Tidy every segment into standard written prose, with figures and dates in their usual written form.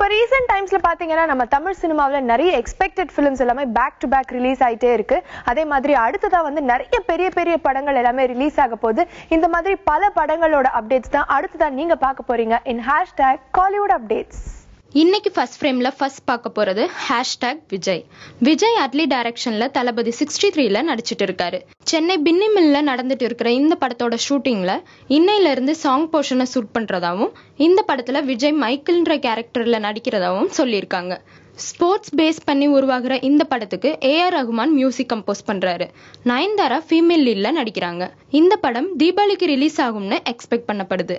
இப்போ recent times ல பாத்தீங்கன்னா நம்ம தமிழ் சினிமாவுல நிறைய expected films எல்லாமே back to back release ஆயிட்டே இருக்கு. அதே மாதிரி அடுத்ததா வந்து நிறைய பெரிய பெரிய படங்கள் எல்லாமே ரிலீஸ் ஆக போகுது. இந்த மாதிரி பல படங்களோட அப்டேட்ஸ் தான் அடுத்ததா நீங்க பார்க்க போறீங்க in #Kollywood updates. இன்னைக்கு first frameல first பார்க்க போறது #Vijay. Vijay Atli directionல தலபதி 63ல நடிச்சிட்டு இருக்காரு. சென்னை பின்னிமில்ல நடந்துட்டு இருக்கிற இந்த படத்தோட ஷூட்டிங்ல இன்னையில இருந்து சாங் போர்ஷனை ஷூட் பண்றதாவும் இந்த படத்துல விஜய் மைக்கேல்ன்ற கரெக்டர்ல நடிக்கிறதாவும் சொல்லியிருக்காங்க. ஸ்போர்ட்ஸ் பேஸ் பண்ணி உருவாகுற இந்த படத்துக்கு A.R. ரஹ்மான் மியூசிக் கம்போஸ் பண்றாரு. நயன்தாரா ஃபீமேல் லீட்ல நடிக்கிறாங்க. இந்த படம் தீபாவளிக்கு ரிலீஸ் ஆகும்னு எக்ஸ்பெக்ட் பண்ணப்படுது.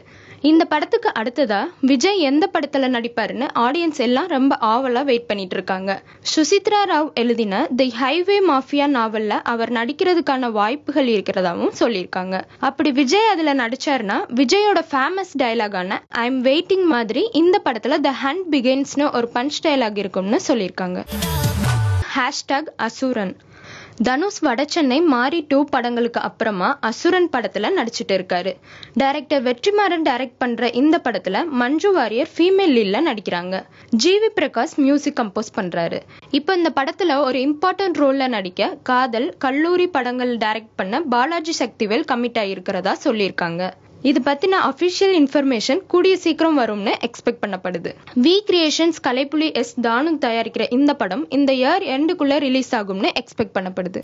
இந்த படத்துக்கு அடுத்ததா விஜய் எந்த படத்துல நடிப்பாருன்னு ஆடியன்ஸ் எல்லாம் ரொம்ப ஆவலா வெயிட் பண்ணிட்டு இருக்காங்க. சுசித்ரா ராவ் எழுதின தி ஹைவே மாஃபியா நாவல்ல அவர் நடிக்கிறதுக்கான வாய்ப்புகள் இருக்கிறதாவும் சொல்லியிருக்காங்க. அப்படி விஜய் அதுல நடிச்சாருன்னா விஜயோட ஃபேமஸ் டைலாகான ஐ எம் வெயிட்டிங் மாதிரி இந்த படத்துல த ஹண்ட் பிகின்ஸ்னு ஒரு பஞ்ச் டைலாக் இருக்கும். #Asuran. தனுஷ் வடச்சென்னை மாரி 2 படங்களுக்கு அப்புறமா அசுரன் படத்துல நடிச்சிட்டு இருக்காரு. டைரக்டர் வெற்றிமாறன் டைரக்ட் பண்ற இந்த படத்துல மஞ்சு வாரியர் ஃபீமேல் லீட்ல நடிக்கிறாங்க. GV பிரகாஸ் மியூசிக் கம்போஸ் பண்றாரு. இப்போ இந்த படத்துல ஒரு இம்பார்ட்டன்ட் ரோல்ல நடிக்க காதல் கல்லூரி படங்கள் டைரக்ட் பண்ண பாலாஜி சக்திவேல் கமிட் ஆயிருக்கிறதா சொல்லியிருக்காங்க. இது பத்தின அபிஷியல் இன்ஃபர்மேஷன் கூடிய சீக்கிரம் வரும்னு எக்ஸ்பெக்ட் பண்ணப்படுது. வி கிரியேஷன்ஸ் கலைப்புலி எஸ் தானு தயாரிக்கிற இந்த படம் இந்த இயர் எண்டுக்குள்ள ரிலீஸ் ஆகும்னு எக்ஸ்பெக்ட் பண்ணப்படுது.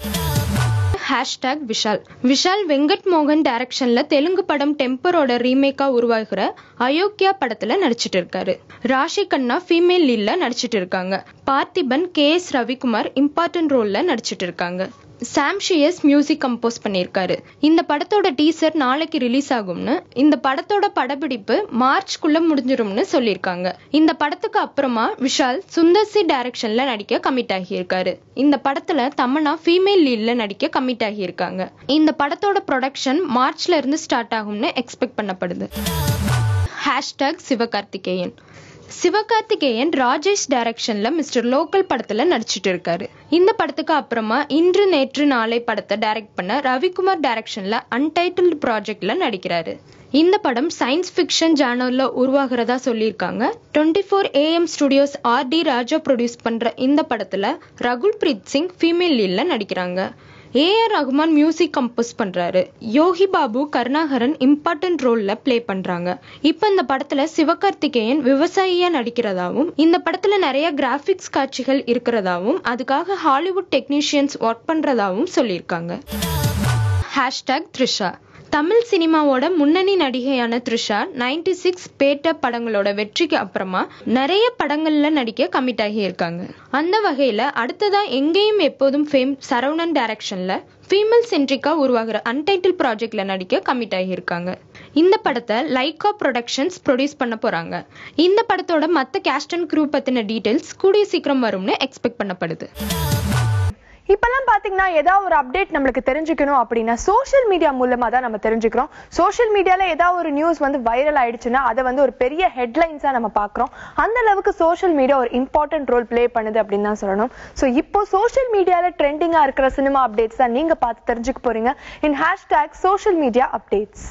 #Vishal. விஷால் வெங்கட் மோகன் டைரக்ஷன்ல தெலுங்கு படம் டெம்பரோட ரீமேக்கா உருவாகிற அயோக்கியா படத்துல நடிச்சிட்டு இருக்காரு. ராஷி கண்ணா ஃபீமேல் லீட்ல நடிச்சிட்டு இருக்காங்க. பார்த்திபன் K.S. ரவிக்குமார் இம்பார்ட்டன்ட் ரோல்ல நடிச்சிட்டு இருக்காங்க. சாம்ஷி மியூசிக் கம்போஸ் பண்ணியிருக்காரு. இந்த படத்தோட டீசர் நாளைக்கு ரிலீஸ் ஆகும்னு இந்த படத்தோட படப்பிடிப்பு மார்ச்க்குள்ள முடிஞ்சிரும்னு சொல்லியிருக்காங்க. இந்த படத்துக்கு அப்புறமா விஷால் சுந்தசி டைரக்ஷன்ல நடிக்க கமிட் ஆகியிருக்காரு. இந்த படத்துல தமன்னா ஃபீமேல் லீட்ல நடிக்க கமிட் ஆகியிருக்காங்க. இந்த படத்தோட ப்ரொடக்ஷன் மார்ச்ல இருந்து ஸ்டார்ட் ஆகும்னு எக்ஸ்பெக்ட் பண்ணப்படுது. #Sivakarthikeyan. சிவகார்த்திகேயன் ராஜேஷ் டைரக்ஷன்ல மிஸ்டர் லோக்கல் படத்துல நடிச்சிட்டு இருக்காரு. இந்த படத்துக்கு அப்புறமா இன்று நேற்று நாளை படத்தை டைரக்ட் பண்ண ரவிக்குமார் டைரக்ஷன்ல அன்டைட்டில் ப்ராஜெக்ட்ல நடிக்கிறாரு. இந்த படம் சயின்ஸ் ஃபிக்ஷன் ஜானர்ல உருவாகிறதா சொல்லியிருக்காங்க. 24 AM studios R Raja produce பண்ற இந்த படத்துல ரகுல் பிரீத் சிங் ஃபீமேல் லீட்ல நடிக்கிறாங்க. A.R. ரஹ்மான் மியூசிக் கம்போஸ் பண்றாரு. யோகி பாபு கருணாகரன் இம்பார்ட்டன்ட் ரோல்ல பிளே பண்றாங்க. இப்ப இந்த படத்துல சிவகார்த்திகேயன் விவசாயியா நடிக்கிறதாவும் இந்த படத்துல நிறைய கிராபிக்ஸ் காட்சிகள் இருக்கிறதாவும் அதுக்காக ஹாலிவுட் டெக்னீஷியன்ஸ் ஒர்க் பண்றதாவும் சொல்லியிருக்காங்க. #Trisha. தமிழ் சினிமாவோட முன்னணி நடிகையான த்ரிஷா 96 பேட்ட படங்களோட வெற்றிக்கு அப்புறமா நிறைய படங்கள்ல நடிக்க கமிட் ஆகி இருக்காங்க. அந்த வகையில அடுத்ததா எங்கேயும் எப்போதும் ஃபேம் சரவணன் டைரக்ஷன்ல ஃபீமேல் சென்ட்ரிக்கா உருவாகிற அன்டைட்டில் ப்ராஜெக்ட்ல நடிக்க கமிட் ஆகி இருக்காங்க. இந்த படத்தை லைகா ப்ரொடக்ஷன்ஸ் ப்ரொடியூஸ் பண்ண போறாங்க. இந்த படத்தோட மற்ற கேஸ்ட் அண்ட் க்ரூ பத்தின டீடைல்ஸ் கூடிய சீக்கிரம் வரும்னு எக்ஸ்பெக்ட் பண்ணப்படுது. இப்பெல்லாம் பாத்தீங்கன்னா ஏதாவது ஒரு அப்டேட் நம்மளுக்கு தெரிஞ்சுக்கணும் அப்படின்னா சோஷியல் மீடியா மூலமா தான் நம்ம தெரிஞ்சுக்கிறோம். சோஷியல் மீடியால ஏதாவது ஒரு நியூஸ் வந்து வைரல் ஆயிடுச்சுன்னா அதை வந்து ஒரு பெரிய ஹெட்லைன்ஸா நம்ம பாக்குறோம். அந்த அளவுக்கு சோஷியல் மீடியா ஒரு இம்பார்ட்டன்ட் ரோல் பிளே பண்ணுது அப்படின்னு தான் சொல்லணும். ஸோ இப்போ சோஷியல் மீடியால ட்ரெண்டிங்கா இருக்கிற சினிமா அப்டேட்ஸ் தான் நீங்க பார்த்து தெரிஞ்சுக்க போறீங்க இன் #SocialMediaUpdates.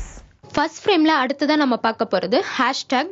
ஃபர்ஸ்ட் ஃப்ரேம்ல அடுத்ததான் நம்ம பார்க்க போறது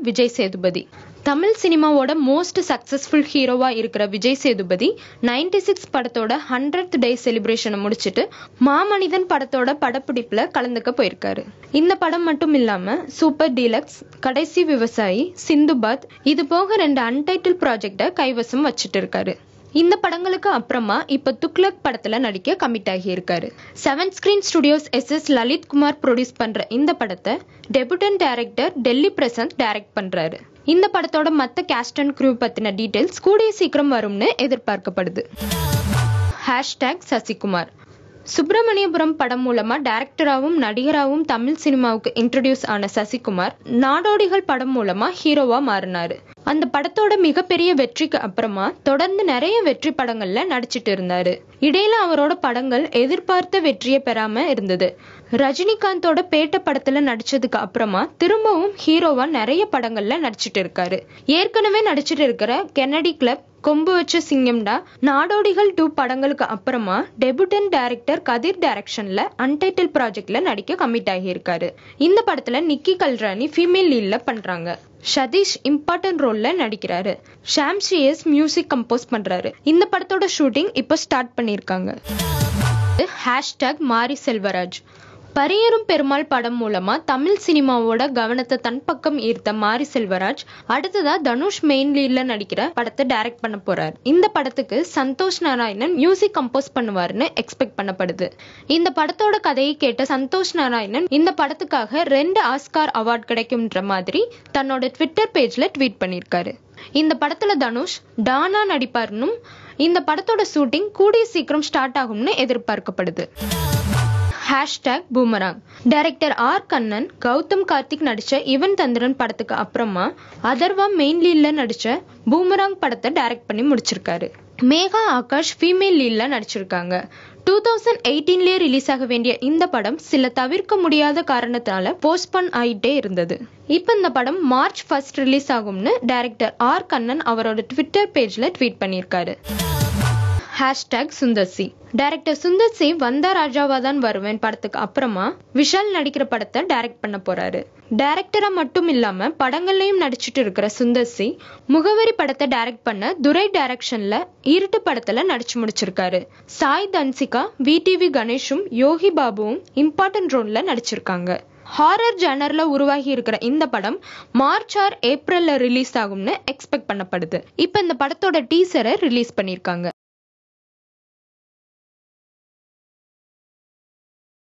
#Vijay சேதுபதி. தமிழ் சினிமாவோட மோஸ்ட் சக்சஸ்ஃபுல் ஹீரோவா இருக்கிற விஜய் சேதுபதி 96 படத்தோட 100th டே செலிப்ரேஷனை முடிச்சுட்டு மாமனிதன் படத்தோட படப்பிடிப்புல கலந்துக்க போயிருக்காரு. இந்த படம் மட்டும் இல்லாம சூப்பர் டீலக்ஸ், கடைசி விவசாயி, சிந்துபாத் இது போக 2 அன்டைட்டில் ப்ராஜெக்ட கைவசம் வச்சுட்டு இருக்காரு. இந்த படங்களுக்கு அப்புறமா இப்ப துக்ளக் படத்துல நடிக்க கமிட் ஆகி இருக்காரு. 7 screen studios S.S. Lalith Kumar produce பண்ற இந்த படத்தை debutant director Delhi Prashanth direct பண்றாரு. இந்த படத்தோட மற்ற கேஸ்ட் அண்ட் க்ரூ பத்தின டீடைல்ஸ் கூடிய சீக்கிரம் வரும்னு எதிர்பார்க்கப்படுது. #Sasikumar. சுப்பிரமணியபுரம் படம் மூலமா டைரக்டராகவும் நடிகராகவும் தமிழ் சினிமாவுக்கு இன்ட்ரடியூஸ் ஆன சசிகுமார் நாடோடிகள் படம் மூலமா ஹீரோவா மாறினாரு. அந்த படத்தோட மிகப்பெரிய வெற்றிக்கு அப்புறமா தொடர்ந்து நிறைய வெற்றி படங்கள்ல நடிச்சிட்டு இருந்தாரு. இடையில அவரோட படங்கள் எதிர்பார்த்த வெற்றியை பெறாம இருந்தது. ரஜினிகாந்தோட பேட்ட படத்துல நடிச்சதுக்கு அப்புறமா திரும்பவும் ஹீரோவா நிறைய படங்கள்ல நடிச்சிட்டு இருக்காரு. ஏற்கனவே நடிச்சிட்டு இருக்கிற Kennedy club, Kombu Vecha Singam da Nadodigal 2 படங்களுக்கு அப்புறமா டெபியூட்டன்ட் டைரக்டர் கதிர் டைரக்ஷன்ல அன்டைட்டில் ப்ராஜெக்ட்ல நடிக்க கமிட் ஆகி இருக்காரு. இந்த படத்துல நிக்கி கல்ரானி ஃபீமேல் லீட்ல பண்றாங்க. சதீஷ் இம்பார்ட்டன்ட் ரோல்ல நடிக்கிறாரு. ஷாம்ஷி எஸ் மியூசிக் கம்போஸ் பண்றாரு. இந்த படத்தோட ஷூட்டிங் இப்போ ஸ்டார்ட் பண்ணிருக்காங்க. #Mariselvaraj Pariyrum Permal padam moolama Tamil cinema voda gavanatha than pakkam irtha Mariselvaraj adutha Dhanush main leadla nadikira padatha direct panna porar. Inda padathukku Santosh Narainan music compose pannuvarnu expect pannapadudhu. Inda padathoda kadhai ketta Santosh Narainan inda padathukaga 2 Oscar award kedaikkumndra madiri thannoda Twitter page la tweet pannirkaru. இந்த படத்துல தனுஷ் டானா நடிப்பார்னும் இந்த படத்தோட shooting கூடிய சீக்கிரம் start ஆகும்னு எதிர்பார்க்கப்படுது. #Boomerang Director R Kannan Gautam Karthik நடிச்ச Ivan Thandiran படத்துக்கு அப்புறமா அதர்வா மெயின் லீட்ல நடிச்ச பூமராங் படத்தை டைரக்ட் பண்ணி முடிச்சிருக்காரு. மேகா ஆகாஷ் ஃபீமேல் லீட்ல நடிச்சிருக்காங்க. 2018 லே ரிலீஸ் ஆக வேண்டிய இந்த படம் சில தவிர்க்க முடியாத காரணத்தால போஸ்ட்போன் ஆயிட்டே இருந்தது. இப்போ இந்த படம் மார்ச் 1 ரிலீஸ் ஆகும்னு டைரக்டர் ஆர் கண்ணன் அவரோட ட்விட்டர் பேஜ்ல ட்வீட் பண்ணியிருக்காரு. #Sundasi டைரக்டர் சுந்தசி வந்தா ராஜாவா தான் வருவேன் படத்துக்கு அப்புறமா விஷால் நடிக்கிற படத்தை டைரக்ட் பண்ண போறாரு. டைரக்டரா மட்டும் இல்லாம படங்கள்லயும் நடிச்சிட்டு இருக்கிற சுந்தசி முகவரி படத்தை டைரக்ட் பண்ண துரை டைரக்ஷன்ல இருட்டு படத்துல நடிச்சு முடிச்சிருக்காரு. சாய் தன்சிகா விடிவி கணேஷும் யோகி பாபுவும் இம்பார்ட்டன்ட் ரோல்ல நடிச்சிருக்காங்க. ஹாரர் ஜானர்ல உருவாகி இருக்கிற இந்த படம் மார்ச் ஆர் ஏப்ரல்ல ரிலீஸ் ஆகும்னு எக்ஸ்பெக்ட் பண்ணப்படுது. இப்போ இந்த படத்தோட டீசரை ரிலீஸ் பண்ணிருக்காங்க.